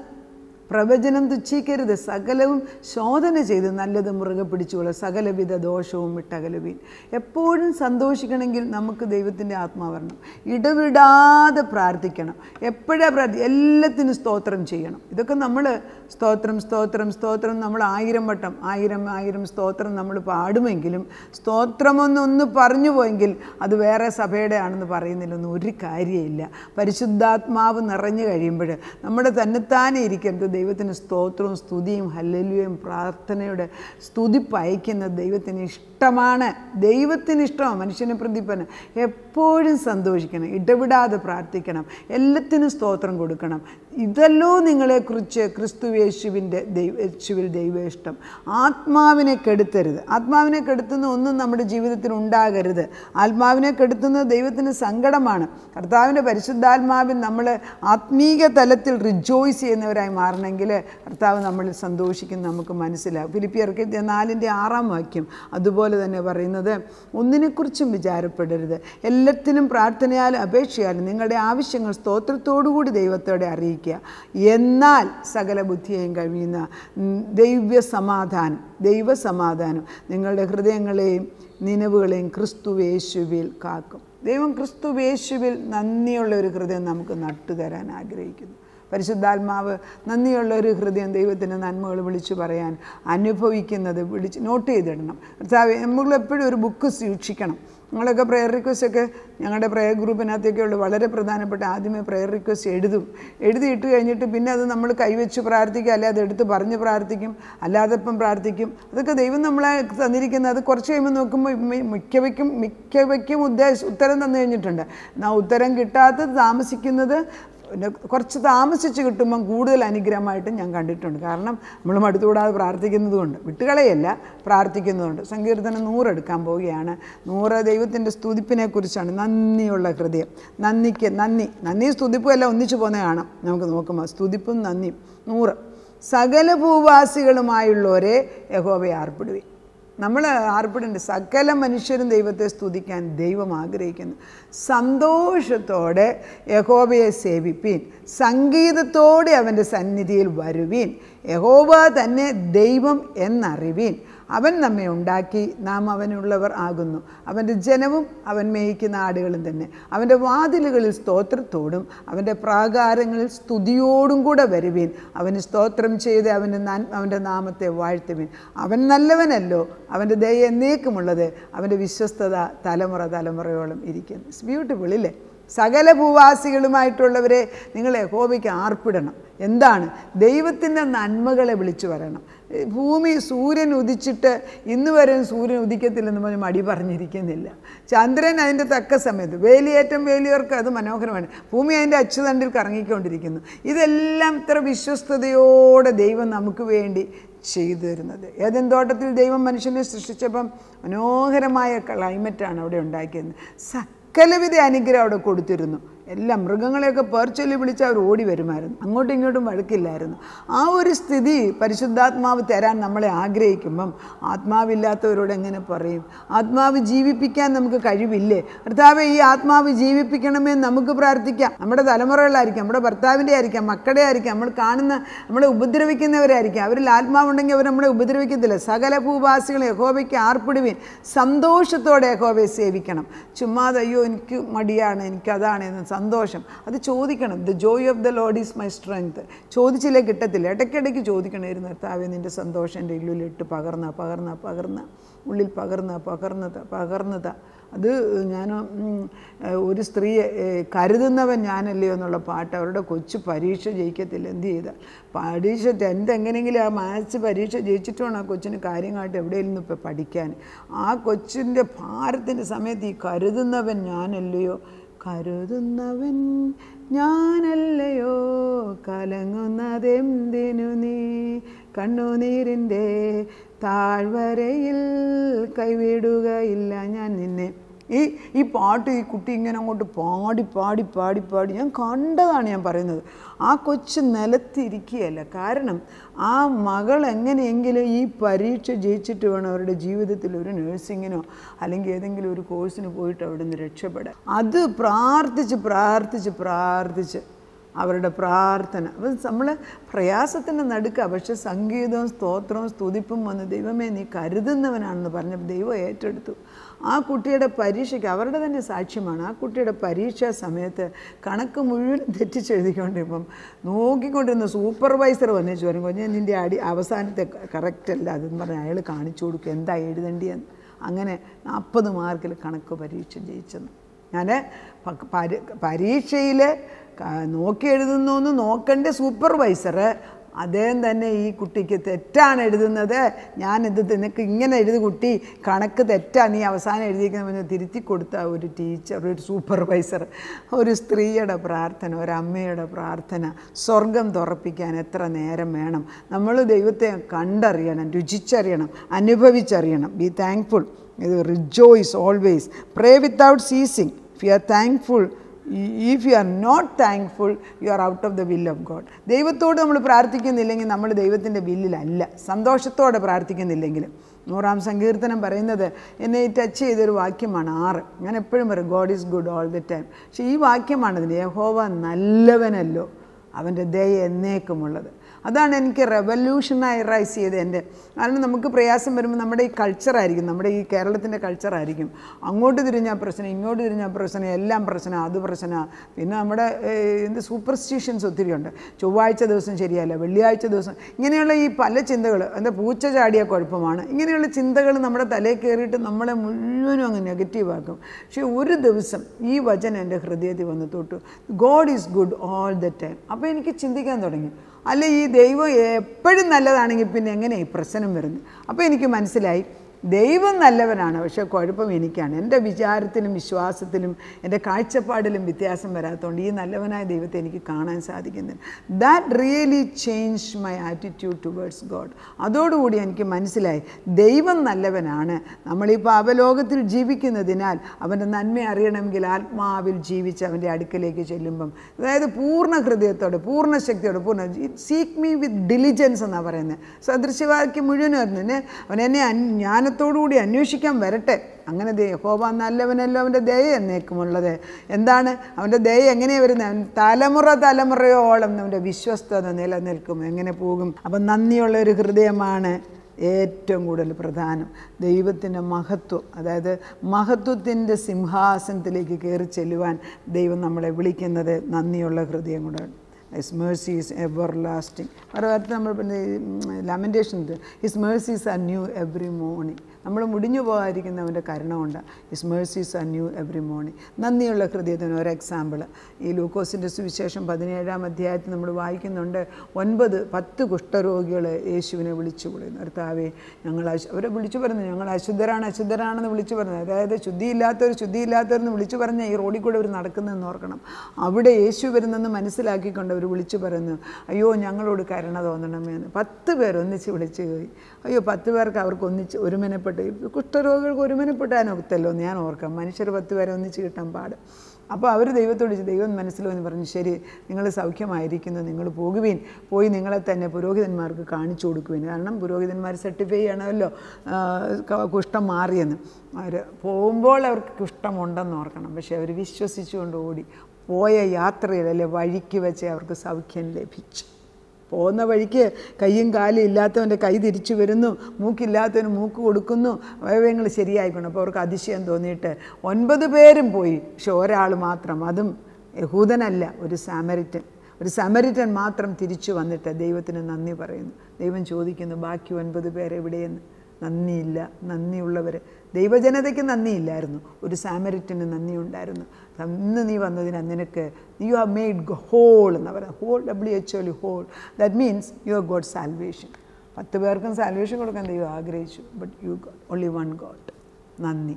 പ്രവചനം തുച്ഛിക്കരുത് സകലവും ശോധന ചെയ്ത് നല്ലത് മുറുകെ പിടിച്ചുകൊള്ളുക സകലവിധ ദോഷവും വിട്ടകലുവീൻ എപ്പോഴും സന്തോഷിക്കണമെങ്കിൽ നമുക്ക് ദൈവത്തിൻ്റെ ആത്മാവ് വരണം ഇടവിടാതെ പ്രാർത്ഥിക്കണം എപ്പോഴാണ് പ്രാർത്ഥി എല്ലാത്തിനും സ്തോത്രം ചെയ്യണം ഇതൊക്കെ നമ്മൾ സ്തോത്രം സ്തോത്രം സ്തോത്രം നമ്മൾ ആയിരം വട്ടം ആയിരം ആയിരം സ്തോത്രം നമ്മൾ പാടുമെങ്കിലും സ്തോത്രമൊന്നൊന്ന് പറഞ്ഞു പോയെങ്കിൽ അത് വേറെ സഭയുടെ ആണെന്ന് പറയുന്നില്ലൊന്നും ഒരു കാര്യമില്ല പരിശുദ്ധാത്മാവ് നിറഞ്ഞു കഴിയുമ്പോൾ നമ്മുടെ തന്നെത്താനെ ഇരിക്കും ദൈവത്തിന് സ്തോത്രവും സ്തുതിയും ഹല്ലേലൂയയും പ്രാർത്ഥനയുടെ സ്തുതി പയക്കുന്ന ദൈവത്തിന് ഇഷ്ടമാണ് ദൈവത്തിന് ഇഷ്ടമാണ് മനുഷ്യന് പ്രതിഫലം എപ്പോഴും സന്തോഷിക്കണം ഇടവിടാതെ പ്രാർത്ഥിക്കണം എല്ലാത്തിനും സ്തോത്രം കൊടുക്കണം ഇതല്ലോ നിങ്ങളെക്കുറിച്ച് ക്രിസ്തുയേശുവിൻ്റെ യേശുവിൽ ദൈവ ഇഷ്ടം ആത്മാവിനെ കെടുത്തരുത് ആത്മാവിനെ കെടുത്തുന്ന ഒന്നും നമ്മുടെ ജീവിതത്തിൽ ഉണ്ടാകരുത് ആത്മാവിനെ കെടുത്തുന്നത് ദൈവത്തിന് സങ്കടമാണ് കർത്താവിൻ്റെ പരിശുദ്ധാത്മാവിൽ നമ്മൾ ആത്മീക തലത്തിൽ റിജോയ്സ് ചെയ്യുന്നവരായി മാറണമെങ്കിൽ കർത്താവ് നമ്മൾ സന്തോഷിക്കുന്ന നമുക്ക് മനസ്സിലാകും ഫിലിപ്പിയർക്ക് നാലിൻ്റെ ആറാം വാക്യം അതുപോലെ തന്നെ പറയുന്നത് ഒന്നിനെക്കുറിച്ചും വിചാരപ്പെടരുത് എല്ലാത്തിനും പ്രാർത്ഥനയാലും അപേക്ഷയാലും നിങ്ങളുടെ ആവശ്യങ്ങൾ സ്തോത്രത്തോടുകൂടി ദൈവത്തോടെ അറിയിക്കുക എന്നാൽ സകല ബുദ്ധിയെയും കഴിയുന്ന ദൈവ സമാധാനം ദൈവ സമാധാനം നിങ്ങളുടെ ഹൃദയങ്ങളെയും നിലവുകളെയും ക്രിസ്തു യേശുവിൽ കാക്കും ദൈവം ക്രിസ്തു യേശുവിൽ നന്ദിയുള്ള ഒരു ഹൃദയം നമുക്ക് നട്ടുതരാൻ ആഗ്രഹിക്കുന്നു പരിശുദ്ധാത്മാവ് നന്ദിയുള്ള ഒരു ഹൃദയം ദൈവത്തിൻ്റെ നന്മകൾ വിളിച്ചു പറയാൻ അനുഭവിക്കുന്നത് വിളിച്ച് നോട്ട് ചെയ്തിടണം നമ്മളെപ്പോഴും ഒരു ബുക്ക് സൂക്ഷിക്കണം നിങ്ങളൊക്കെ പ്രെയർ റിക്വസ്റ്റൊക്കെ ഞങ്ങളുടെ പ്രെയർ ഗ്രൂപ്പിനകത്തേക്കുള്ള വളരെ പ്രധാനപ്പെട്ട ആദ്യമേ പ്രെയർ റിക്വസ്റ്റ് എഴുതും എഴുതിയിട്ട് കഴിഞ്ഞിട്ട് പിന്നെ അത് നമ്മൾ കൈവച്ച് പ്രാർത്ഥിക്കുക അല്ലാതെ എടുത്ത് പറഞ്ഞ് പ്രാർത്ഥിക്കും അല്ലാതെപ്പം പ്രാർത്ഥിക്കും അതൊക്കെ ദൈവം നമ്മളെ തന്നിരിക്കുന്നത് അത് കുറച്ച് കഴിയുമ്പോൾ നോക്കുമ്പോൾ മിക്കവയ്ക്കും മിക്കവയ്ക്കും ഉദ്ദേശം ഉത്തരം തന്നു കഴിഞ്ഞിട്ടുണ്ട് എന്നാൽ ഉത്തരം കിട്ടാത്തത് താമസിക്കുന്നത് പിന്നെ കുറച്ച് താമസിച്ച് കിട്ടുമ്പം കൂടുതൽ അനുഗ്രഹമായിട്ട് ഞാൻ കണ്ടിട്ടുണ്ട് കാരണം നമ്മൾ മടുത്തുകൂടാതെ പ്രാർത്ഥിക്കുന്നതുകൊണ്ട് വിട്ടുകളയല്ല പ്രാർത്ഥിക്കുന്നതുകൊണ്ട് സങ്കീർത്തനം നൂറ് എടുക്കാൻ പോവുകയാണ് നൂറ് ദൈവത്തിൻ്റെ സ്തുതിപ്പിനെക്കുറിച്ചാണ് നന്ദിയുള്ള ഹൃദയം നന്ദിക്ക് നന്ദി നന്ദി സ്തുതിപ്പും എല്ലാം ഒന്നിച്ചു പോകുന്ന കാണാം നമുക്ക് നോക്കുമ്പോൾ സ്തുതിപ്പും നന്ദിയും നൂറ് സകല ഭൂവാസികളുമായുള്ളവരെ യഹോവയെ ആർപ്പിടുവിൻ നമ്മൾ ആർപ്പിടേണ്ട സകല മനുഷ്യരും ദൈവത്തെ സ്തുതിക്കാൻ ദൈവം ആഗ്രഹിക്കുന്നു സന്തോഷത്തോടെ യഹോവയെ സേവിപ്പീൻ സംഗീതത്തോടെ അവൻ്റെ സന്നിധിയിൽ വരുവീൻ യഹോവ തന്നെ ദൈവം എന്നറിവീൻ അവൻ നമ്മെ ഉണ്ടാക്കി നാം അവനുള്ളവർ ആകുന്നു അവൻ്റെ ജനവും അവൻ മേയ്ക്കുന്ന ആടുകളും തന്നെ അവൻ്റെ വാതിലുകളിൽ സ്തോത്രത്തോടും അവൻ്റെ പ്രാകാരങ്ങളിൽ സ്തുതിയോടും കൂടെ വരുവീൻ അവന് സ്തോത്രം ചെയ്ത് അവൻ്റെ അവൻ്റെ നാമത്തെ വാഴ്ത്തുവീൻ അവൻ നല്ലവനല്ലോ അവൻ്റെ ദയ എന്നേക്കുമുള്ളത് അവൻ്റെ വിശ്വസ്തത തലമുറ തലമുറയോളം ഇരിക്കുന്നു ഇറ്റ്സ് ബ്യൂട്ടിഫുൾ ഇല്ലേ സകല ഭൂവാസികളുമായിട്ടുള്ളവരെ നിങ്ങൾ യഹോവയ്ക്ക് ആർപ്പിടണം. എന്താണ്? ദൈവത്തിൻ്റെ നന്മകളെ വിളിച്ചു പറയണം. ഭൂമി സൂര്യൻ ഉദിച്ചിട്ട് ഇന്ന് വരെ സൂര്യൻ ഉദിക്കത്തില്ലെന്ന് പറഞ്ഞ് മടി പറഞ്ഞിരിക്കുന്നില്ല. ചന്ദ്രൻ അതിൻ്റെ തക്ക സമയത്ത്, വേലിയേറ്റം വേലിയോർക്ക് അത് മനോഹരമാണ്, ഭൂമി അതിൻ്റെ അച്ചുതണ്ടിൽ കറങ്ങിക്കൊണ്ടിരിക്കുന്നു. ഇതെല്ലാം ഇത്ര വിശ്വസ്തയോടെ ദൈവം നമുക്ക് വേണ്ടി ചെയ്തു തരുന്നത്. ഏദൻ തോട്ടത്തിൽ ദൈവം മനുഷ്യനെ സൃഷ്ടിച്ചപ്പം മനോഹരമായ ക്ലൈമറ്റാണ് അവിടെ ഉണ്ടാക്കിയത്. സകലവിധ അനുഗ്രഹം അവിടെ കൊടുത്തിരുന്നു. എല്ലാം മൃഗങ്ങളെയൊക്കെ പേർച്ചൊല്ലി വിളിച്ച് അവർ ഓടി വരുമായിരുന്നു, അങ്ങോട്ടും ഇങ്ങോട്ടും വഴക്കില്ലായിരുന്നു. ആ ഒരു സ്ഥിതി പരിശുദ്ധാത്മാവ് തരാൻ നമ്മളെ ആഗ്രഹിക്കുമ്പം ആത്മാവില്ലാത്തവരോട് എങ്ങനെ പറയും? ആത്മാവ് ജീവിപ്പിക്കാൻ നമുക്ക് കഴിവില്ലേ? കർത്താവേ, ഈ ആത്മാവ് ജീവിപ്പിക്കണമെന്ന് നമുക്ക് പ്രാർത്ഥിക്കാം. നമ്മുടെ തലമുറകളായിരിക്കാം, നമ്മുടെ ഭർത്താവിൻ്റെ ആയിരിക്കാം, മക്കളുടെ ആയിരിക്കാം, നമ്മൾ കാണുന്ന നമ്മളെ ഉപദ്രവിക്കുന്നവരായിരിക്കാം. അവരിൽ ആത്മാവുണ്ടെങ്കിൽ അവർ നമ്മളെ ഉപദ്രവിക്കത്തില്ല. സകല ഭൂവാസികളെ യഹോവയ്ക്ക് ആർപ്പിടുവിൻ, സന്തോഷത്തോടെ യഹോവയെ സേവിക്കണം. ചുമ്മാതെ അയ്യോ എനിക്ക് മടിയാണ്, എനിക്കതാണ് എന്ന് സന്തോഷം അത് ചോദിക്കണം. The joy of the Lord is my strength. ചോദിച്ചില്ലേ കിട്ടത്തില്ല. ഇടയ്ക്കിടയ്ക്ക് ചോദിക്കണമായിരുന്നു, കർത്താവേ നിൻ്റെ സന്തോഷം എൻ്റെ ഉള്ളിലിട്ട് പകർന്ന പകർന്ന പകർന്ന ഉള്ളിൽ പകർന്ന പകർന്നത് പകർന്നത് അത് ഞാൻ ഒരു സ്ത്രീയെ കരുതുന്നവൻ ഞാനല്ലയോ എന്നുള്ള പാട്ട്. അവരുടെ കൊച്ചു പരീക്ഷ ജയിക്കത്തില്ല. എന്ത് ചെയ്താൽ പരീക്ഷ എന്തെങ്ങനെയെങ്കിലും ആ മാത്സ് പരീക്ഷ ജയിച്ചിട്ട് വേണം ആ കൊച്ചിന് കാര്യമായിട്ട് എവിടെയെങ്കിലും ഇപ്പോൾ പഠിക്കാൻ. ആ കൊച്ചിൻ്റെ ഭാരത്തിൻ്റെ സമയത്ത് ഈ കരുതുന്നവൻ ഞാനല്ലയോ, കരുതുന്നവൻ ഞാനല്ലയോ, കലങ്ങുന്നതെന്തിനു നീ കണ്ണുനീരിൻ്റെ താഴ്വരയിൽ കൈവിടുകയില്ല ഞാൻ നിന്നെ. ഈ ഈ പാട്ട് ഈ കുട്ടി ഇങ്ങനെ അങ്ങോട്ട് പാടി പാടി പാടി പാടി ഞാൻ കണ്ടതാണ് ഞാൻ പറയുന്നത്. ആ കൊച്ച് നിലത്തിരിക്കുകയല്ല. കാരണം ആ മകൾ എങ്ങനെയെങ്കിലും ഈ പരീക്ഷ ജയിച്ചിട്ട് വേണം അവരുടെ ജീവിതത്തിൽ ഒരു നേഴ്സിങ്ങിനോ അല്ലെങ്കിൽ ഏതെങ്കിലും ഒരു കോഴ്സിന് പോയിട്ട് അവിടെ നിന്ന് രക്ഷപ്പെടാൻ. അത് പ്രാർത്ഥിച്ച് പ്രാർത്ഥിച്ച് പ്രാർത്ഥിച്ച് അവരുടെ പ്രാർത്ഥന അപ്പം നമ്മൾ പ്രയാസത്തിൻ്റെ നടുക്കുക. പക്ഷെ സംഗീതവും സ്തോത്രവും സ്തുതിപ്പും വന്ന് ദൈവമേ നീ കരുതുന്നവനാണെന്ന് പറഞ്ഞപ്പോൾ ദൈവം ഏറ്റെടുത്തു. ആ കുട്ടിയുടെ പരീക്ഷയ്ക്ക് അവരുടെ തന്നെ സാക്ഷ്യമാണ്. ആ കുട്ടിയുടെ പരീക്ഷാ സമയത്ത് കണക്ക് മുഴുവൻ തെറ്റിച്ചെഴുതിക്കൊണ്ടിരിപ്പം നോക്കിക്കൊണ്ടിരുന്ന സൂപ്പർവൈസർ വന്നേച്ചു വരും, കൊഞ്ഞാൽ നിൻ്റെ അടി അവസാനത്തെ കറക്റ്റല്ല അതെന്ന് പറഞ്ഞ് അയാൾ കാണിച്ചു കൊടുക്കും എന്താ എഴുതേണ്ടിയെന്ന്. അങ്ങനെ നാൽപ്പത് മാർക്കിൽ കണക്ക് പരീക്ഷ ജയിച്ചെന്ന്. ഞാൻ പരീക്ഷയിൽ നോക്കി എഴുതുന്നൊന്ന് നോക്കണ്ട സൂപ്പർവൈസർ, അദ്ദേഹം തന്നെ ഈ കുട്ടിക്ക് തെറ്റാണ് എഴുതുന്നത്, ഞാനിത് നിനക്ക് ഇങ്ങനെ എഴുതു കുട്ടി, കണക്ക് തെറ്റാണ് നീ അവസാനം എഴുതിയിരിക്കുന്നത് പറഞ്ഞ് തിരുത്തി കൊടുത്ത ഒരു ടീച്ചർ, ഒരു സൂപ്പർവൈസർ. ഒരു സ്ത്രീയുടെ പ്രാർത്ഥന, ഒരമ്മയുടെ പ്രാർത്ഥന സ്വർഗം തുറപ്പിക്കാൻ എത്ര നേരം വേണം? നമ്മൾ ദൈവത്തെ കണ്ടറിയണം, രുചിച്ചറിയണം, അനുഭവിച്ചറിയണം. ബി താങ്ക്ഫുൾ, ഇത് rejoice always, pray without ceasing, if you are thankful. If you are not thankful you are out of the will of God. ദൈവത്തോട് നമ്മൾ പ്രാർത്ഥിക്കുന്നില്ലെങ്കിൽ നമ്മൾ ദൈവത്തിൻ്റെ വില്ലിലല്ല. സന്തോഷത്തോടെ പ്രാർത്ഥിക്കുന്നില്ലെങ്കിലും നൂറാം സങ്കീർത്തനം പറയുന്നത് എന്നെ ടച്ച് ചെയ്തൊരു വാക്യമാണ്, ആറ്. ഞാൻ എപ്പോഴും പറയും God is good all the time. പക്ഷേ ഈ വാക്യമാണ് അതിന്, യഹോവ നല്ലവനല്ലോ, അവൻ്റെ ദയ എന്നേക്കുമുള്ളത്. അതാണ് എനിക്ക് റെവല്യൂഷനായി റൈസ് ചെയ്ത് എൻ്റെ. കാരണം നമുക്ക് പ്രയാസം വരുമ്പോൾ നമ്മുടെ ഈ കൾച്ചറായിരിക്കും, നമ്മുടെ ഈ കേരളത്തിൻ്റെ കൾച്ചറായിരിക്കും, അങ്ങോട്ട് തിരിഞ്ഞാൽ പ്രശ്നം, ഇങ്ങോട്ട് തിരിഞ്ഞാൽ പ്രശ്നം, എല്ലാം പ്രശ്നം, അത് പ്രശ്നമാണ്. പിന്നെ നമ്മുടെ എന്ത് സൂപ്പർസ്റ്റിഷ്യൻസ് ഒത്തിരിയുണ്ട്. ചൊവ്വാഴ്ച ദിവസം ശരിയല്ല, വെള്ളിയാഴ്ച ദിവസം, ഇങ്ങനെയുള്ള ഈ പല ചിന്തകൾ, എന്താ പൂച്ച ചാടിയ കുഴപ്പമാണ്, ഇങ്ങനെയുള്ള ചിന്തകൾ നമ്മുടെ തലയിൽ കയറിയിട്ട് നമ്മളെ മുഴുവനും അങ്ങ് നെഗറ്റീവാക്കും. പക്ഷേ ഒരു ദിവസം ഈ വചനം എൻ്റെ ഹൃദയത്തിൽ വന്ന് തൊട്ടു, God is good all the time. അപ്പോൾ എനിക്ക് ചിന്തിക്കാൻ തുടങ്ങി, അല്ല ഈ ദൈവം എപ്പോഴും നല്ലതാണെങ്കിൽ പിന്നെ എങ്ങനെ ഈ പ്രശ്നം വരുന്നു? അപ്പോൾ എനിക്ക് മനസ്സിലായി ദൈവം നല്ലവനാണ്, പക്ഷേ കുഴപ്പം എനിക്കാണ്. എൻ്റെ വിചാരത്തിലും വിശ്വാസത്തിലും എൻ്റെ കാഴ്ചപ്പാടിലും വ്യത്യാസം വരാത്തതുകൊണ്ട് ഈ നല്ലവനായ ദൈവത്തെ എനിക്ക് കാണാൻ സാധിക്കുന്നില്ല. That really change my attitude towards God. അതോടുകൂടി എനിക്ക് മനസ്സിലായി ദൈവം നല്ലവനാണ്. നമ്മളീ പാപലോകത്തിൽ ജീവിക്കുന്നതിനാൽ അവൻ്റെ നന്മ അറിയണമെങ്കിൽ ആത്മാവിൽ ജീവിച്ച് അവൻ്റെ അടുക്കലേക്ക് ചെല്ലുമ്പം, അതായത് പൂർണ്ണ ഹൃദയത്തോടെ, പൂർണ്ണ ശക്തിയോടെ, പൂർണ്ണ സീക്ക് മീ വിത്ത് ഡിലിജൻസ് എന്നാണ് പറയുന്നത്. സദൃശ്യവാക്യം മുഴുവനും വരുന്നത് അവനെന്നെ ഞാൻ ത്തോടുകൂടി അന്വേഷിക്കാൻ വരട്ടെ. അങ്ങനെ യഹോവ നല്ലവനല്ലോ, അവൻ്റെ ദയ എന്നേക്കുമുള്ളത്. എന്താണ് അവൻ്റെ ദയ? എങ്ങനെയാണ് വരുന്നത്? തലമുറ തലമുറയോളം അവൻ്റെ വിശ്വസ്തത നിലനിൽക്കും. എങ്ങനെ പോകും? അപ്പം നന്ദിയുള്ള ഒരു ഹൃദയമാണ് ഏറ്റവും കൂടുതൽ പ്രധാനം. ദൈവത്തിൻ്റെ മഹത്വം, അതായത് മഹത്വത്തിൻ്റെ സിംഹാസനത്തിലേക്ക് കയറി ചെല്ലുവാൻ ദൈവം നമ്മളെ വിളിക്കുന്നത് നന്ദിയുള്ള ഹൃദയം കൊണ്ടാണ്. His mercy is everlasting. Or what number? Lamentation. His mercies are new every morning. നമ്മുടെ മുടിഞ്ഞു പോകാതിരിക്കുന്നവൻ്റെ കരുണമുണ്ട്. His mercies are new every morning. നന്ദിയുള്ള ഹൃദയത്തിന് ഒരു എക്സാമ്പിൾ ഈ ലൂക്കോസിൻ്റെ സുവിശേഷം പതിനേഴാം അധ്യായത്തിൽ നമ്മൾ വായിക്കുന്നുണ്ട്. ഒൻപത് പത്ത് കുഷ്ഠരോഗികൾ യേശുവിനെ വിളിച്ചു വിളിക്കുന്നു. കർത്താവേ ഞങ്ങൾ അവരെ വിളിച്ചു പറഞ്ഞു, ഞങ്ങൾ അശുദ്ധരാണ് അശുദ്ധരാണെന്ന് വിളിച്ചു പറഞ്ഞു. അതായത് ശുദ്ധിയില്ലാത്തവർ ശുദ്ധിയില്ലാത്തവരെന്ന് വിളിച്ചു പറഞ്ഞാൽ ഈ റോഡിൽ കൂടെ അവർ നടക്കുന്നതെന്ന് ഓർക്കണം. അവിടെ യേശു വരുന്നെന്ന് മനസ്സിലാക്കിക്കൊണ്ട് അവർ വിളിച്ചു പറയുന്നു, അയ്യോ ഞങ്ങളോട് കരുണ തോന്നണമേ എന്ന്. പത്ത് പേർ ഒന്നിച്ച് വിളിച്ചു പോയി. അയ്യോ പത്ത് പേർക്ക് അവർക്ക് ഒന്നിച്ച് ഒരുമനപ്പെട്ട് കുഷ്ഠരോഗികൾക്ക് ഒരുമനപ്പെട്ടാനൊക്കത്തല്ലോ ഞാൻ ഓർക്കാം, മനുഷ്യർ പത്ത് പേരെ ഒന്നിച്ച് കിട്ടാൻ പാട്. അപ്പോൾ അവർ ദൈവത്തോട് ദൈവം മനസ്സിലെന്ന് പറഞ്ഞു, ശരി നിങ്ങൾ സൗഖ്യമായിരിക്കുന്നു, നിങ്ങൾ പോകുവീൻ, പോയി നിങ്ങളെ തന്നെ പുരോഹിതന്മാർക്ക് കാണിച്ചു കൊടുക്കുവീൻ. കാരണം പുരോഹിതന്മാർ സർട്ടിഫൈ ചെയ്യണമല്ലോ കുഷ്ഠം മാറിയെന്ന്. അവർ പോകുമ്പോൾ അവർക്ക് കുഷ്ഠമുണ്ടെന്ന് ഓർക്കണം. പക്ഷേ അവർ വിശ്വസിച്ചുകൊണ്ട് ഓടി പോയ യാത്രയിലല്ലേ വഴിക്ക് വെച്ച് അവർക്ക് സൗഖ്യം ലഭിച്ചു. പോകുന്ന വഴിക്ക് കൈയും കാലും ഇല്ലാത്തവൻ്റെ കൈ തിരിച്ചു വരുന്നു, മൂക്കില്ലാത്തവന് മൂക്ക് കൊടുക്കുന്നു, അവയവങ്ങൾ ശരിയായിക്കണം. അപ്പോൾ അവർക്ക് അതിശയം തോന്നിയിട്ട് ഒൻപത് പേരും പോയി, പക്ഷെ ഒരാൾ മാത്രം, അതും യഹൂദനല്ല, ഒരു സാമരിറ്റൻ. ഒരു സാമരിറ്റൻ മാത്രം തിരിച്ചു വന്നിട്ട് ദൈവത്തിന് നന്ദി പറയുന്നു. ദൈവം ചോദിക്കുന്നു ബാക്കി ഒൻപത് പേരെവിടെയെന്ന്. നന്ദിയില്ല. നന്ദിയുള്ളവർ ദൈവജനതയ്ക്ക് നന്ദിയില്ലായിരുന്നു, ഒരു സാമരിറ്റന് നന്ദിയുണ്ടായിരുന്നു. ഇന്ന് നീ വന്നതിന് നിനക്ക് യു ഹാവ് മെയ്ഡ് ഹോൾ എന്ന് പറയുന്നത്. Whole W H o l whole. That means you have God salvation. പത്ത് പേർക്കും സാൽവേഷൻ കൊടുക്കാൻ ദൈവം ആഗ്രഹിച്ചു, but you God only one God. നന്ദി.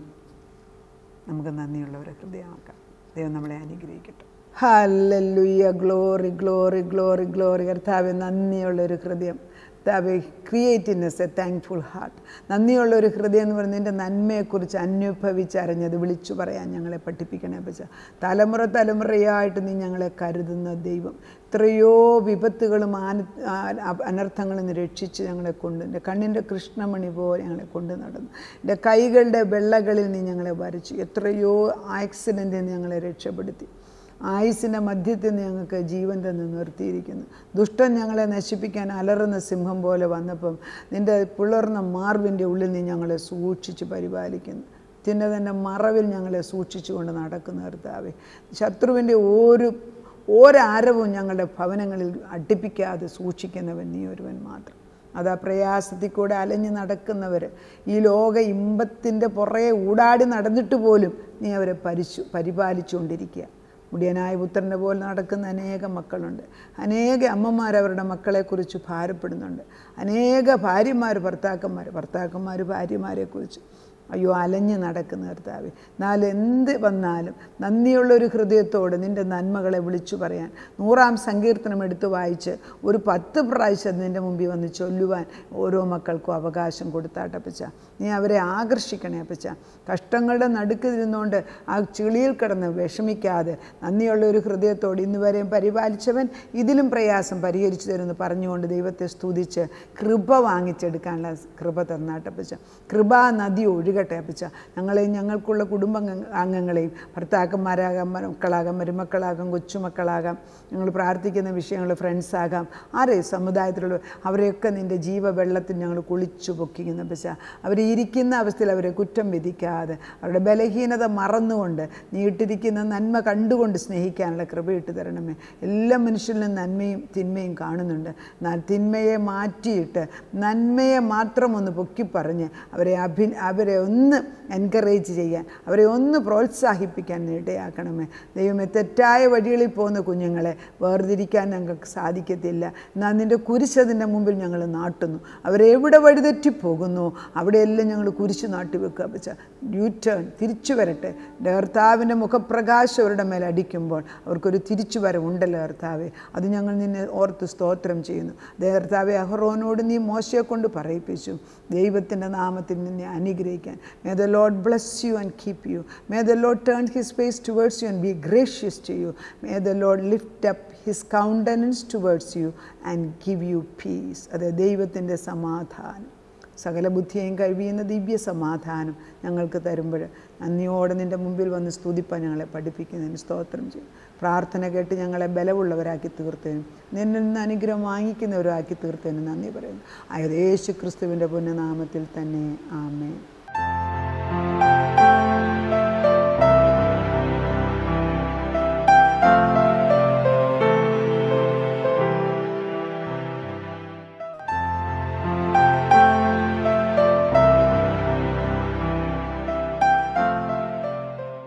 നമുക്ക് നന്ദിയുള്ളവരെ ഹൃദയമാക്കാം. ദൈവം നമ്മളെ അനുഗ്രഹിക്കട്ടെ. Hallelujah. Glory glory glory glory. കർത്താവേ നന്ദിയുള്ളൊരു ഹൃദയം. കർത്താവേ create in us a thankful heart. നന്ദിയുള്ള ഒരു ഹൃദയം എന്ന് പറയുന്നത് നിൻ്റെ നന്മയെക്കുറിച്ച് അനുഭവിച്ചറിഞ്ഞത് വിളിച്ചു പറയാൻ ഞങ്ങളെ പഠിപ്പിക്കണേ പച്ച. തലമുറ തലമുറയായിട്ട് നീ ഞങ്ങളെ കരുതുന്ന ദൈവം, എത്രയോ വിപത്തുകളും ആന അനർത്ഥങ്ങളിൽ നിന്ന് രക്ഷിച്ച് ഞങ്ങളെ കൊണ്ട് എൻ്റെ കണ്ണിൻ്റെ കൃഷ്ണമണി പോലെ ഞങ്ങളെ കൊണ്ട് നടന്നു. എൻ്റെ കൈകളുടെ വെള്ളകളിൽ നീ ഞങ്ങളെ വരച്ചു. എത്രയോ ആക്സിഡൻറ്റിൽ നിന്ന് ഞങ്ങളെ രക്ഷപ്പെടുത്തി. ആയുസിൻ്റെ മധ്യത്തിൽ ഞങ്ങൾക്ക് ജീവൻ തന്നെ നിർത്തിയിരിക്കുന്നു. ദുഷ്ടൻ ഞങ്ങളെ നശിപ്പിക്കാൻ അലറുന്ന സിംഹം പോലെ വന്നപ്പം നിൻ്റെ പുലർന്ന മാർവിൻ്റെ ഉള്ളിൽ നീ ഞങ്ങളെ സൂക്ഷിച്ച് പരിപാലിക്കുന്നു. നിൻ്റെ തന്നെ മറവിൽ ഞങ്ങളെ സൂക്ഷിച്ചു കൊണ്ട് നടക്കുന്ന കർത്താവേ, ശത്രുവിൻ്റെ ഒരു ഓരരവും ഞങ്ങളുടെ ഭവനങ്ങളിൽ അടിപ്പിക്കാതെ സൂക്ഷിക്കുന്നവൻ നീ ഒരുവൻ മാത്രം. അതാ പ്രയാസത്തിൽ കൂടെ അലഞ്ഞ് നടക്കുന്നവർ, ഈ ലോക ഇമ്പത്തിൻ്റെ പുറകെ ഊടാടി നടന്നിട്ട് പോലും നീ അവരെ പരിശു പരിപാലിച്ചുകൊണ്ടിരിക്കുക. മുടിയനായ പുത്രൻ്റെ പോലെ നടക്കുന്ന അനേകം മക്കളുണ്ട്. അനേക അമ്മമാർ അവരുടെ മക്കളെക്കുറിച്ച് ഭാരപ്പെടുന്നുണ്ട്. അനേക ഭാര്യമാർ ഭർത്താക്കന്മാർ ഭർത്താക്കന്മാർ ഭാര്യമാരെക്കുറിച്ച് അയ്യോ അലഞ്ഞ് നടക്കുന്ന കർത്താവേ, നാലെന്ത് വന്നാലും നന്ദിയുള്ളൊരു ഹൃദയത്തോട് നിൻ്റെ നന്മകളെ വിളിച്ചു പറയാൻ നൂറാം സങ്കീർത്തനം എടുത്ത് വായിച്ച് ഒരു പത്ത് പ്രാവശ്യം നിൻ്റെ മുമ്പിൽ വന്ന് ചൊല്ലുവാൻ ഓരോ മക്കൾക്കും അവകാശം കൊടുത്താട്ടപ്പച്ച. നീ അവരെ ആകർഷിക്കണേ അപ്പച്ച. കഷ്ടങ്ങളുടെ നടുക്കിരുന്നുകൊണ്ട് ആ ചിളിയിൽ കിടന്ന് വിഷമിക്കാതെ നന്ദിയുള്ളൊരു ഹൃദയത്തോട് ഇന്ന് വരെയും പരിപാലിച്ചവൻ ഇതിലും പ്രയാസം പരിഹരിച്ചു തരുമെന്ന് പറഞ്ഞുകൊണ്ട് ദൈവത്തെ സ്തുതിച്ച് കൃപ വാങ്ങിച്ചെടുക്കാനുള്ള കൃപ തന്നാട്ടപ്പച്ച. കൃപാ നദി ഒഴുക ട്ടേപ്പിച്ച ഞങ്ങളെയും ഞങ്ങൾക്കുള്ള കുടുംബ അംഗങ്ങളെയും ഭർത്താക്കന്മാരാകാം, മക്കളാകാം, മരുമക്കളാകാം, കൊച്ചുമക്കളാകാം, ഞങ്ങൾ പ്രാർത്ഥിക്കുന്ന വിഷയങ്ങൾ ഫ്രണ്ട്സാകാം, ആരെയും സമുദായത്തിലുള്ള അവരെയൊക്കെ നിൻ്റെ ജീവവെള്ളത്തിൽ ഞങ്ങൾ കുളിച്ചു പൊക്കിക്കുന്ന പച്ച. അവർ ഇരിക്കുന്ന അവസ്ഥയിൽ അവരെ കുറ്റം വിധിക്കാതെ അവരുടെ ബലഹീനത മറന്നുകൊണ്ട് നീട്ടിരിക്കുന്ന നന്മ കണ്ടുകൊണ്ട് സ്നേഹിക്കാനുള്ള കൃപയിട്ട് തരണമേ. എല്ലാ മനുഷ്യരിലും നന്മയും തിന്മയും കാണുന്നുണ്ട്. തിന്മയെ മാറ്റിയിട്ട് നന്മയെ മാത്രം ഒന്ന് പൊക്കിപ്പറഞ്ഞ് അവരെ അഭി അവരെ ഒന്ന് എൻകറേജ് ചെയ്യാൻ, അവരെ ഒന്ന് പ്രോത്സാഹിപ്പിക്കാൻ ഇടയാക്കണമേ. ദൈവമേ, തെറ്റായ വഴികളിൽ പോകുന്ന കുഞ്ഞുങ്ങളെ വേർതിരിക്കാൻ ഞങ്ങൾക്ക് സാധിക്കത്തില്ല. എന്നാൽ നിൻ്റെ കുരിശതിൻ്റെ മുമ്പിൽ ഞങ്ങൾ നാട്ടുന്നു. അവരെവിടെ വഴിതെറ്റിപ്പോകുന്നു അവിടെയെല്ലാം ഞങ്ങൾ കുരിശ് നാട്ടി വെക്കുക പച്ച. യു ടേൺ, തിരിച്ചു വരട്ടെ. കർത്താവിൻ്റെ മുഖപ്രകാശം അവരുടെ മേൽ അടിക്കുമ്പോൾ അവർക്കൊരു തിരിച്ചു വരവുണ്ടല്ലോ കർത്താവെ. അത് ഞങ്ങൾ നിന്നെ ഓർത്ത് സ്തോത്രം ചെയ്യുന്നു. ദേ കർത്താവെ, അഹ്റോനോട് നീ മോശയെ കൊണ്ട് പറയിപ്പിച്ചു. ദൈവത്തിൻ്റെ നാമത്തിൽ നിന്നെ അനുഗ്രഹിക്കും. May the Lord bless you and keep you. May the Lord turn His face towards you and be gracious to you. May the Lord lift up His countenance towards you and give you peace. അതെ, ദൈവത്തിൻ്റെ സമാധാനം, സകല ബുദ്ധിയെയും കഴിയുന്ന ദിവ്യ സമാധാനം ഞങ്ങൾക്ക് തരുമ്പോൾ നന്ദിയോടെ നിൻ്റെ മുമ്പിൽ വന്ന് സ്തുതിപ്പാൻ ഞങ്ങളെ പഠിപ്പിക്കുന്നതിന് സ്തോത്രം ചെയ്യും. പ്രാർത്ഥന കേട്ട് ഞങ്ങളെ ബലമുള്ളവരാക്കി തീർത്തതിനും നിന്നിൽ നിന്ന് അനുഗ്രഹം വാങ്ങിക്കുന്നവരാക്കി തീർത്തതിനും നന്ദി പറയുന്നു. അയതേശു ക്രിസ്തുവിൻ്റെ പുണ്യനാമത്തിൽ തന്നെ ആമേൻ.